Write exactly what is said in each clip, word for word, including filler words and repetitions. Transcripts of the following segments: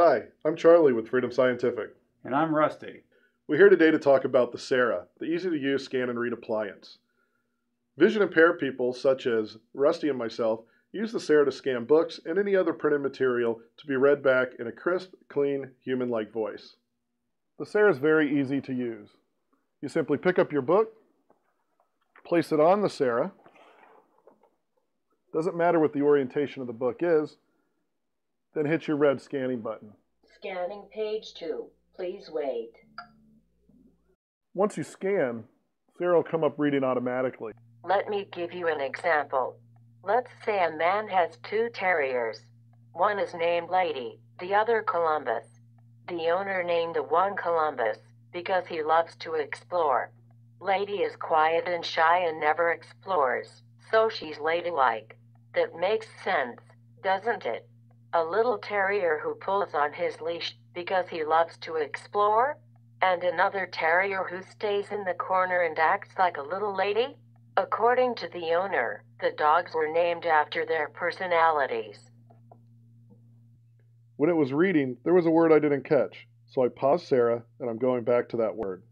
Hi, I'm Charlie with Freedom Scientific. And I'm Rusty. We're here today to talk about the SARA, the easy-to-use scan and read appliance. Vision-impaired people, such as Rusty and myself, use the SARA to scan books and any other printed material to be read back in a crisp, clean, human-like voice. The SARA is very easy to use. You simply pick up your book, place it on the SARA. Doesn't matter what the orientation of the book is, then hit your red scanning button. Scanning page two. Please wait. Once you scan, SARA will come up reading automatically. Let me give you an example. Let's say a man has two terriers. One is named Lady, the other Columbus. The owner named the one Columbus because he loves to explore. Lady is quiet and shy and never explores, so she's ladylike. That makes sense, doesn't it? A little terrier who pulls on his leash because he loves to explore, and another terrier who stays in the corner and acts like a little lady. According to the owner, the dogs were named after their personalities. When it was reading, there was a word I didn't catch, so I paused SARA and I'm going back to that word.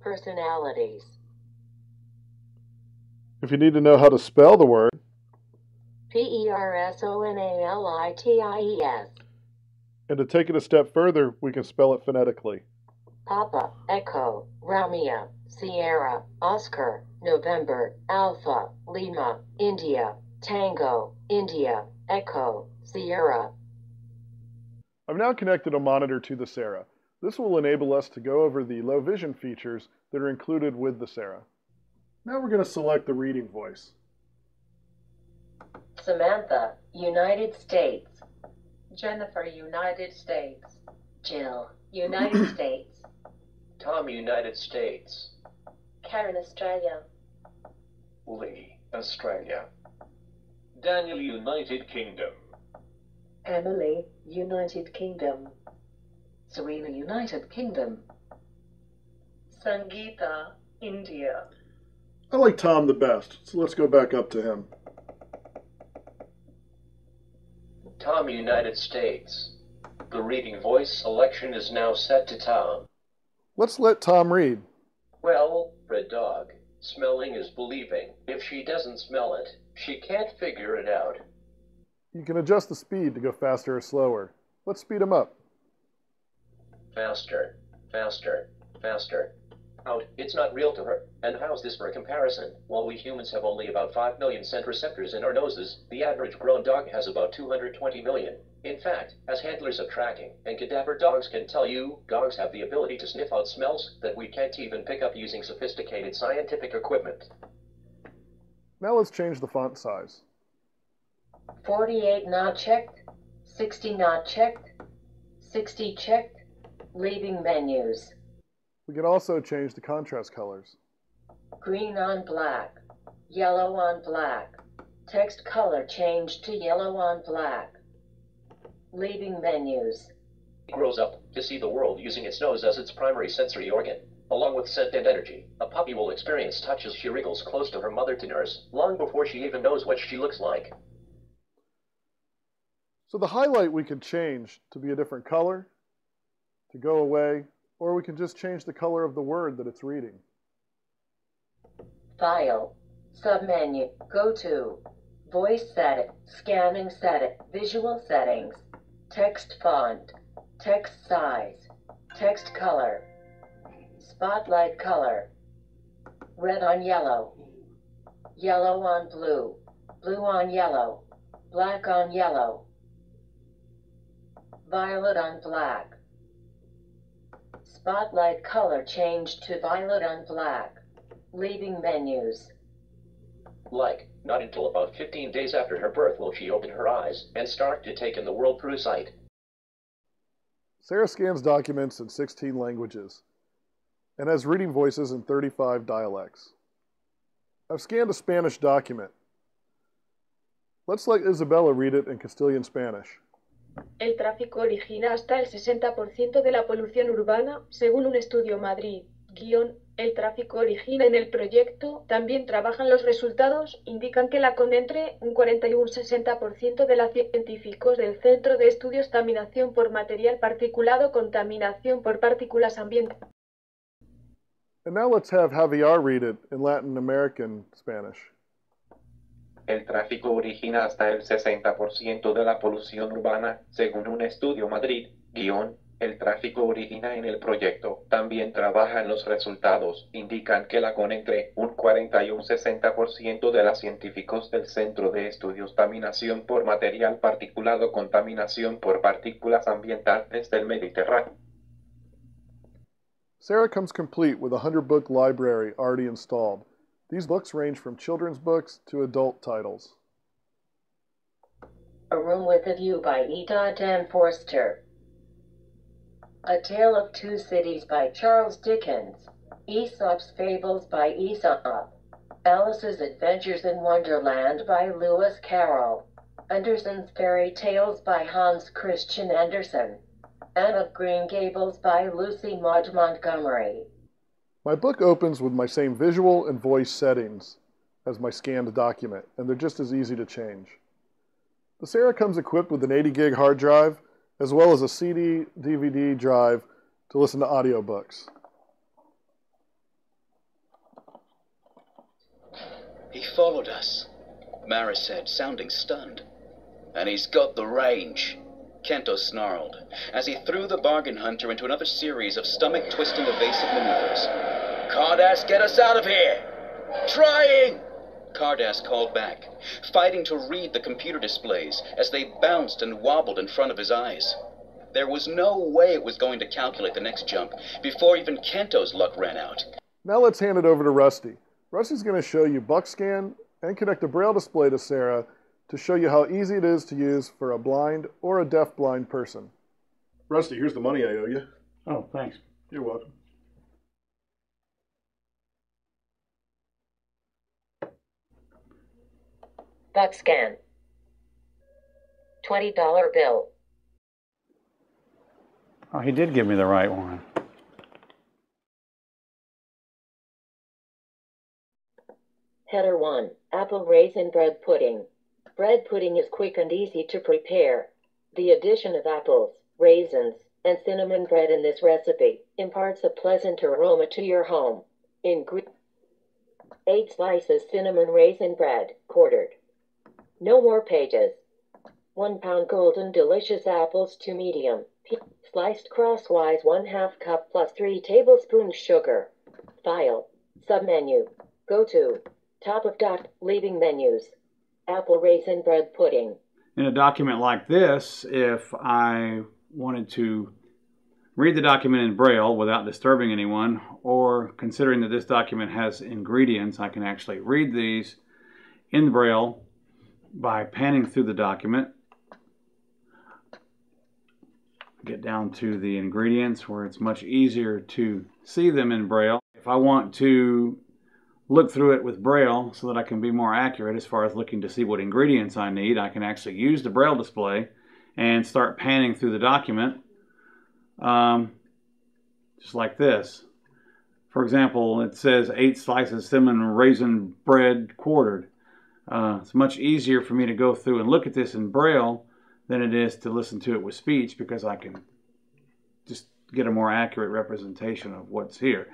Personalities. If you need to know how to spell the word, P E R S O N A L I T I E S. And to take it a step further, we can spell it phonetically. Papa, Echo, Romeo, Sierra, Oscar, November, Alpha, Lima, India, Tango, India, Echo, Sierra. I've now connected a monitor to the SARA. This will enable us to go over the low vision features that are included with the SARA. Now we're going to select the reading voice. Samantha, United States. Jennifer, United States. Jill, United States. Tom, United States. Karen, Australia. Lee, Australia. Daniel, United Kingdom. Emily, United Kingdom. Serena, United Kingdom. Sangeeta, India. I like Tom the best, so let's go back up to him. Tom, United States. The reading voice selection is now set to Tom. Let's let Tom read. Well, red dog, smelling is believing. If she doesn't smell it, she can't figure it out. You can adjust the speed to go faster or slower. Let's speed him up. Faster, faster, faster. Out, it's not real to her, and how's this for a comparison? While we humans have only about five million scent receptors in our noses, the average grown dog has about two hundred twenty million. In fact, as handlers of tracking and cadaver dogs can tell you, dogs have the ability to sniff out smells that we can't even pick up using sophisticated scientific equipment. Now let's change the font size. forty-eight not checked, sixty not checked, sixty checked, reading menus. We can also change the contrast colors. Green on black, yellow on black, text color changed to yellow on black. Leaving menus. It grows up to see the world using its nose as its primary sensory organ. Along with scent and energy, a puppy will experience touch as she wriggles close to her mother to nurse, long before she even knows what she looks like. So the highlight we can change to be a different color, to go away, or we can just change the color of the word that it's reading. File, submenu, go to, voice setting, scanning setting, visual settings, text font, text size, text color, spotlight color, red on yellow, yellow on blue, blue on yellow, black on yellow, violet on black. Spotlight color changed to violet on black. Leaving menus. Like, not until about fifteen days after her birth will she open her eyes and start to take in the world through sight. SARA scans documents in sixteen languages and has reading voices in thirty-five dialects. I've scanned a Spanish document. Let's let Isabella read it in Castilian Spanish. El tráfico origina hasta el sesenta por ciento de la polución urbana, según un estudio Madrid guión, el tráfico origina en el proyecto, también trabajan los resultados, indican que la condentre un cuarenta y un sesenta por ciento de los científicos del Centro de Estudios Contaminación por Material Particulado, Contaminación por Partículas Ambientales. And now let's have Javier read it in Latin American Spanish. El tráfico origina hasta el sesenta por ciento de la polución urbana, según un estudio Madrid, guión. El tráfico origina en el proyecto, también trabajan los resultados, indican que la conecte un cuarenta y un sesenta por ciento de los científicos del Centro de Estudios Contaminación por Material Particulado, Contaminación por Partículas Ambientales del Mediterráneo. SARA comes complete with a hundred book library already installed. These books range from children's books to adult titles. A Room with a View by Ida Dan Forster. A Tale of Two Cities by Charles Dickens, Aesop's Fables by Aesop, Alice's Adventures in Wonderland by Lewis Carroll, Andersen's Fairy Tales by Hans Christian Andersen, Anne of Green Gables by Lucy Maud Montgomery. My book opens with my same visual and voice settings as my scanned document, and they're just as easy to change. The SARA comes equipped with an eighty gig hard drive, as well as a C D, D V D drive to listen to audiobooks. He followed us, Mara said, sounding stunned. And he's got the range, Kento snarled, as he threw the bargain hunter into another series of stomach-twisting evasive maneuvers. Cardass, get us out of here! Trying! Cardass called back, fighting to read the computer displays as they bounced and wobbled in front of his eyes. There was no way it was going to calculate the next jump before even Kento's luck ran out. Now let's hand it over to Rusty. Rusty's going to show you BuckScan and connect a braille display to SARA to show you how easy it is to use for a blind or a deaf-blind person. Rusty, here's the money I owe you. Oh, thanks. You're welcome. BuckScan. twenty dollar bill. Oh, he did give me the right one. Header one. Apple Raisin Bread Pudding. Bread pudding is quick and easy to prepare. The addition of apples, raisins, and cinnamon bread in this recipe imparts a pleasant aroma to your home. Ingredients: eight slices cinnamon raisin bread, quartered. No more pages. One pound golden delicious apples, two medium, sliced crosswise, one half cup plus three tablespoons sugar. File. Submenu. Go to. Top of doc. Leaving menus. Apple raisin bread pudding. In a document like this, if I wanted to read the document in Braille without disturbing anyone, or considering that this document has ingredients, I can actually read these in Braille by panning through the document, get down to the ingredients where it's much easier to see them in Braille. If I want to look through it with Braille so that I can be more accurate as far as looking to see what ingredients I need, I can actually use the Braille display and start panning through the document, um, just like this. For example, it says eight slices cinnamon raisin bread quartered. Uh, it's much easier for me to go through and look at this in Braille than it is to listen to it with speech, because I can just get a more accurate representation of what's here.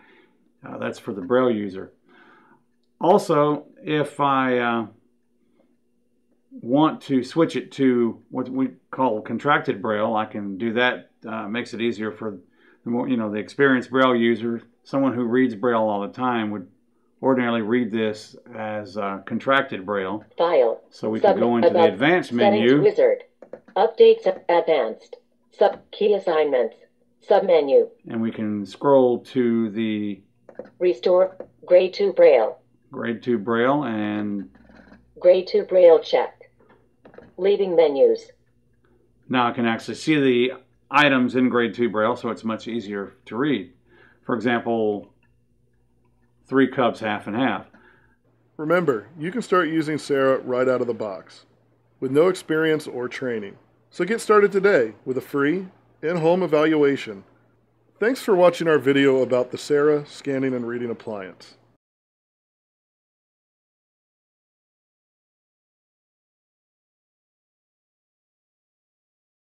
Uh, that's for the Braille user. Also, if I uh, want to switch it to what we call contracted Braille, I can do that. Uh, makes it easier for the more, you know, the experienced Braille user. Someone who reads Braille all the time would ordinarily read this as uh, contracted Braille. File. So we Sub can go into the advanced menu. Wizard. Updates advanced. Sub key assignments. Submenu. And we can scroll to the Restore Grade two Braille. Grade two Braille and Grade two Braille check. Leaving menus. Now I can actually see the items in Grade two Braille, so it's much easier to read. For example, three cups, half and half. Remember, you can start using SARA right out of the box with no experience or training. So get started today with a free in-home evaluation. Thanks for watching our video about the SARA scanning and reading appliance.